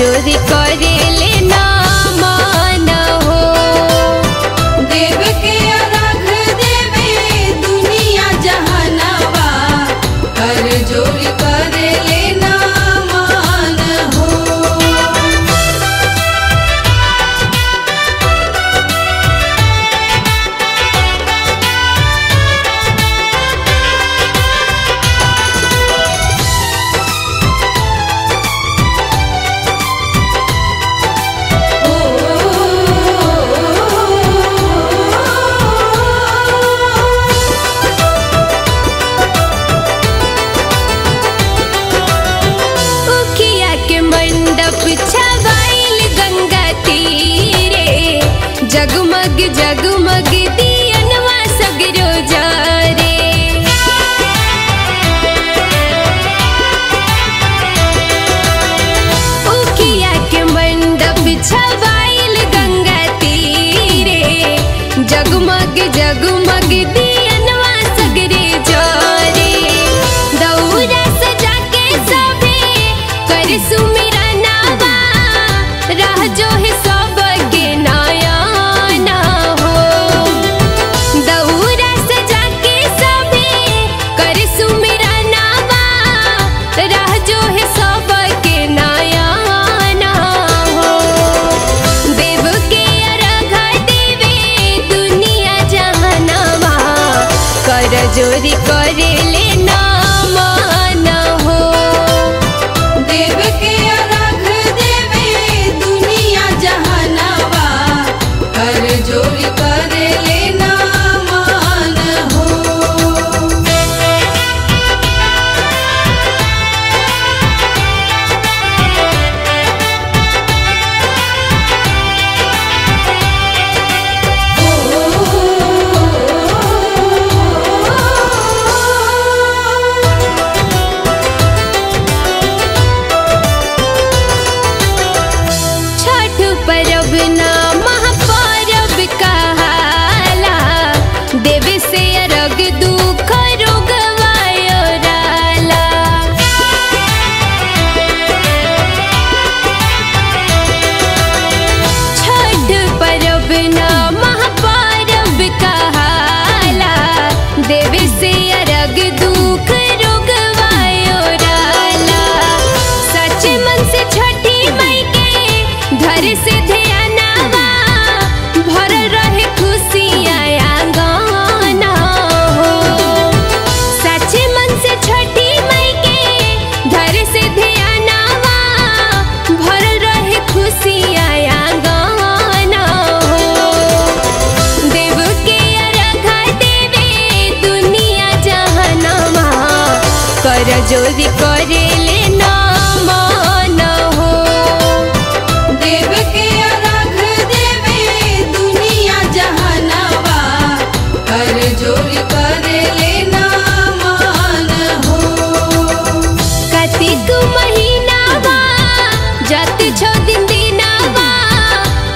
जोरी करे लेना माना हो। देव के रख देवे दुनिया जहानावा, कर जोरी करे लेना माना हो। जगमग जगमग दियनवा सगरो जा रे, उकिया के मंडप छवाइल गंगा तीरे, जगमग जगमग दियनवा सगरे जा रे। दौरा सजा के सभे कर सुमिरनवा, राह जो है सब जोरी करे लेना माना हो। देव के रख देवे दुनिया जहानावा, कर जोरी करे लेना माना हो। परब ना महापरब कहाला, देव से अरग दुख रोगवायो राला। छठ परब ना महापरब कहाला, देव से अरग दुख रोगवायो राला। सच्चे मन से छठी माई के घर से ध्यानावा, भर रहे खुशियाँ आंगना हो। सच्चे मन से छठी माई के घर से ध्यानावा, भर रहे खुशियाँ आंगना हो। देव के अर्घ देवे दुनिया जहानावा, कर जोरी करे लेना माना हो। देव के रख देवे दुनिया जहानावा, कर जोरी करे लेना माना हो। कतिक महीनावा जात छो दिन दिनावा,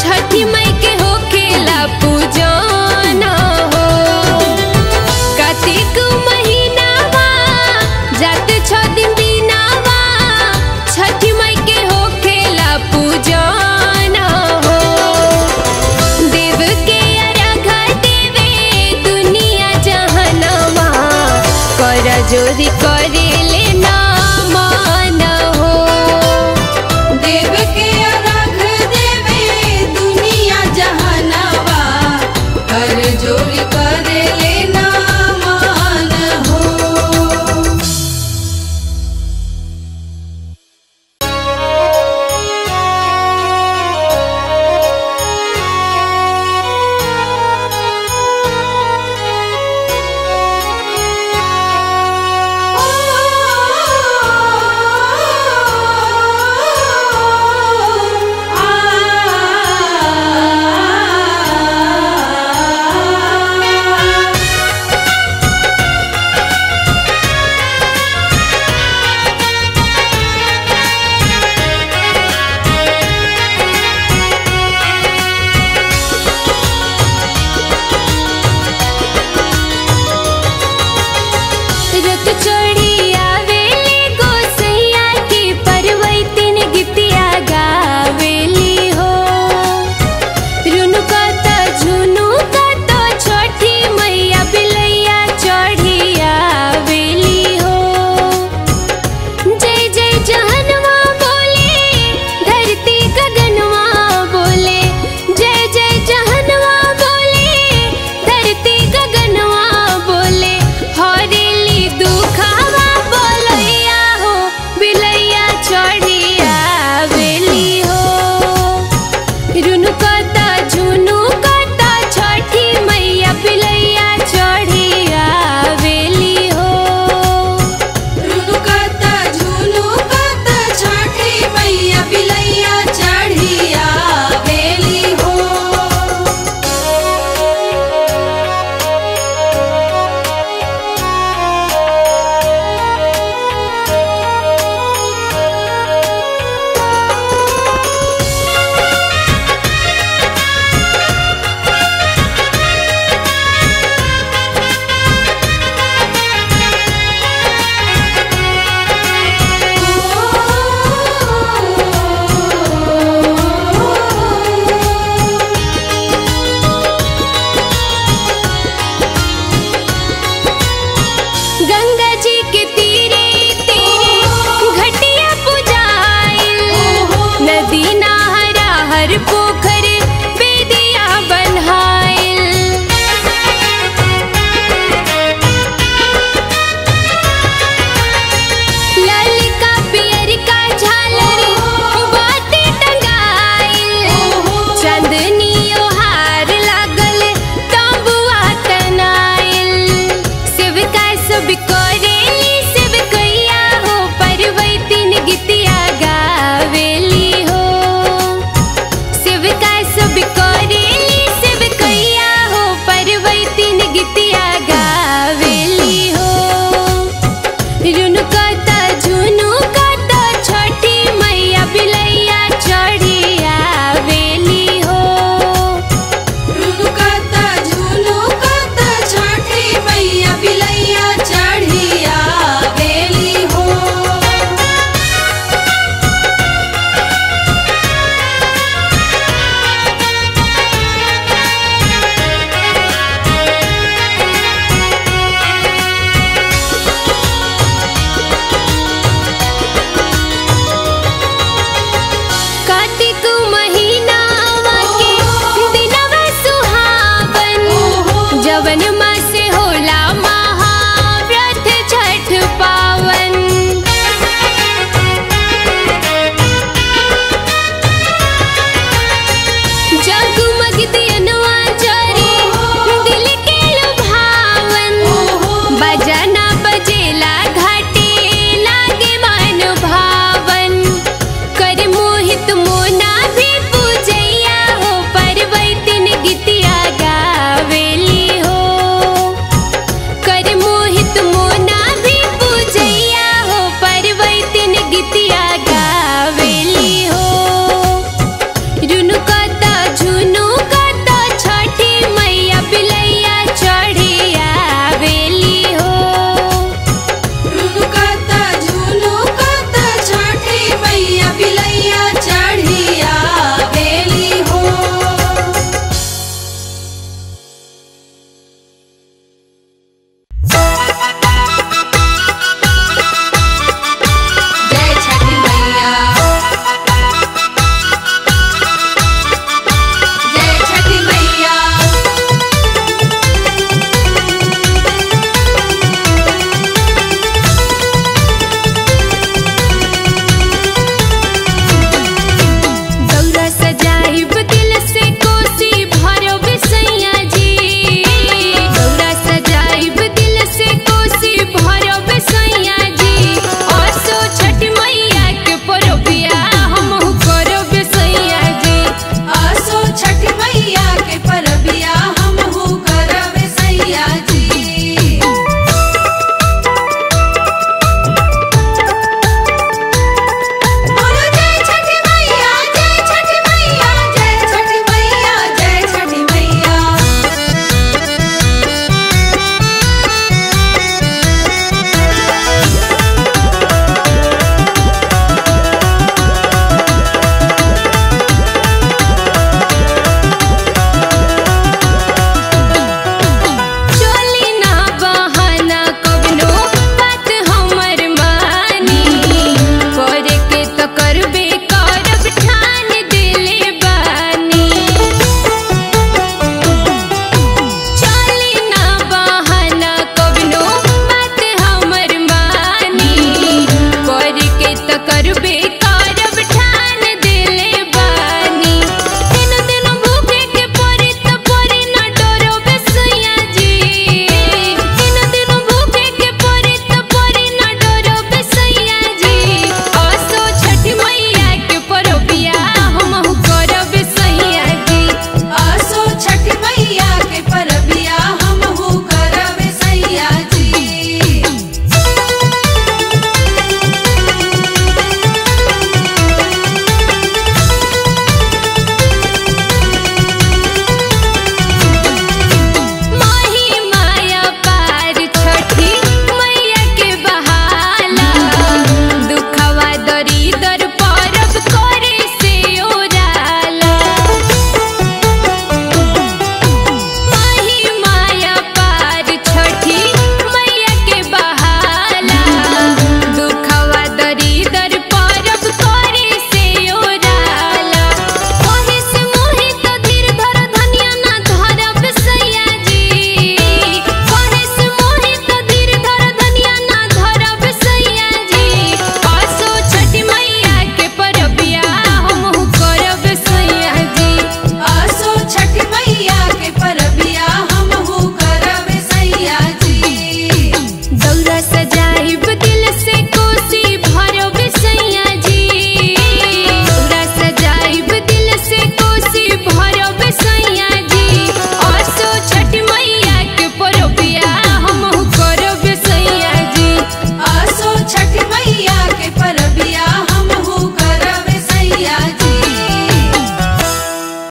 छठी मई के होखेला पूजना हो। कतिक महीनावा जात छो दिन दिनावा, छठी मई के होखेला पूजा जोरी करे लेना माना हो। देव के रख देवे दुनिया जहानावा, कर जोरी करे लेना माना हो। पर।